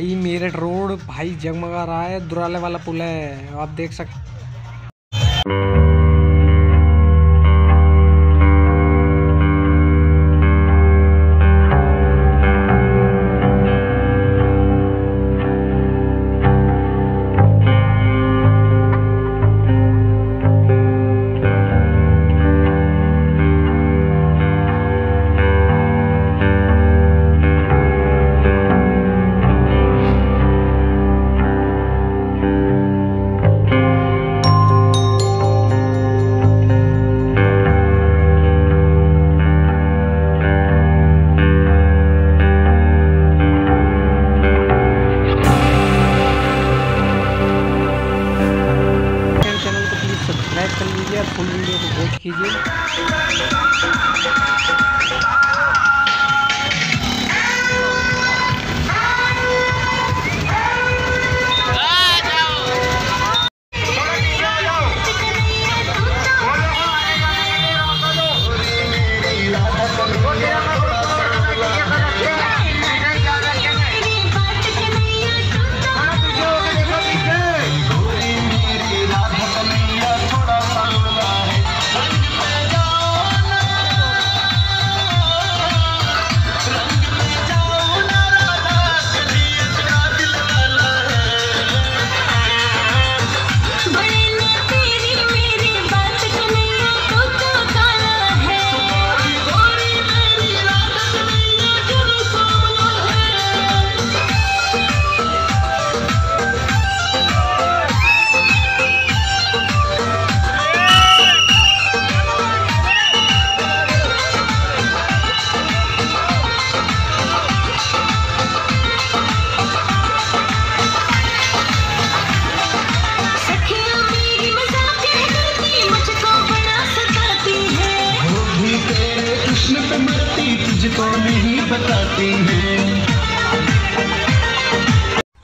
भाई मेरठ रोड भाई जगमगा रहा है, दुराले वाला पुल है, आप देख सकते। सब्सक्राइब कर लीजिए और फुल वीडियो को वॉच कीजिए।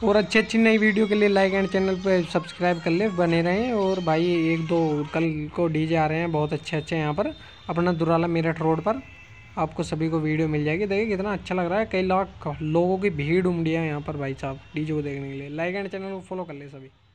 और अच्छी अच्छी नई वीडियो के लिए लाइक एंड चैनल पे सब्सक्राइब कर ले, बने रहें। और भाई एक दो कल को डीजे आ रहे हैं बहुत अच्छे अच्छे यहाँ पर अपना दुराला मेरठ रोड पर, आपको सभी को वीडियो मिल जाएगी। देखिए कितना अच्छा लग रहा है, कई लाख लोगों की भीड़ उमड़ी है यहाँ पर भाई साहब डीजे को देखने के लिए। लाइक एंड चैनल को फॉलो कर ले सभी।